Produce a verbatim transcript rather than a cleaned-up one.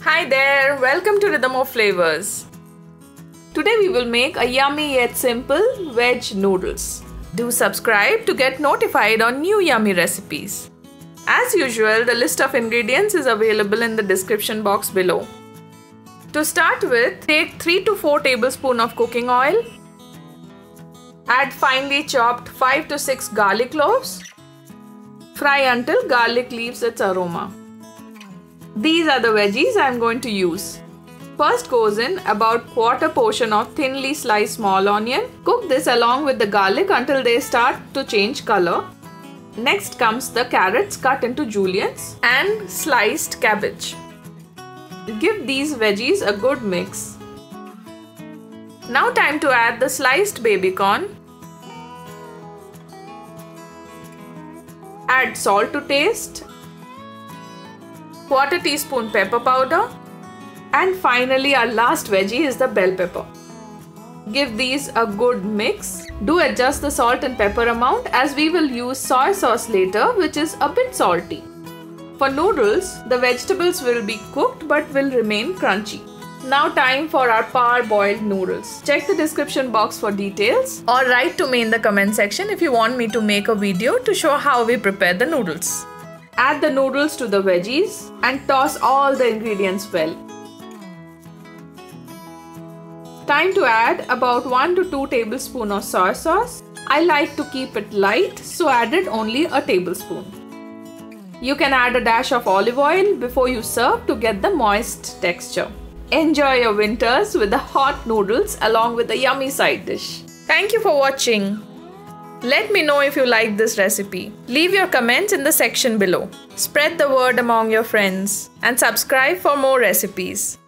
Hi there, welcome to Rhythm of Flavors. Today we will make a yummy yet simple veg noodles. Do subscribe to get notified on new yummy recipes. As usual, the list of ingredients is available in the description box below. To start with, take three to four tablespoons of cooking oil. Add finely chopped five to six garlic cloves. Fry until garlic leaves its aroma. These are the veggies I am going to use. First goes in about quarter portion of thinly sliced small onion. Cook this along with the garlic until they start to change color. Next comes the carrots cut into juliennes and sliced cabbage. Give these veggies a good mix. Now time to add the sliced baby corn. Add salt to taste, quarter teaspoon pepper powder, and finally our last veggie is the bell pepper. Give these a good mix. Do adjust the salt and pepper amount as we will use soy sauce later, which is a bit salty. For noodles, the vegetables will be cooked but will remain crunchy. Now time for our par-boiled noodles. Check the description box for details or write to me in the comment section if you want me to make a video to show how we prepare the noodles. Add the noodles to the veggies and toss all the ingredients well. Time to add about one to two tablespoons of soy sauce. I like to keep it light, so added only a tablespoon. You can add a dash of olive oil before you serve to get the moist texture. Enjoy your winters with the hot noodles along with a yummy side dish. Thank you for watching. Let me know if you like this recipe. Leave your comments in the section below. Spread the word among your friends and subscribe for more recipes.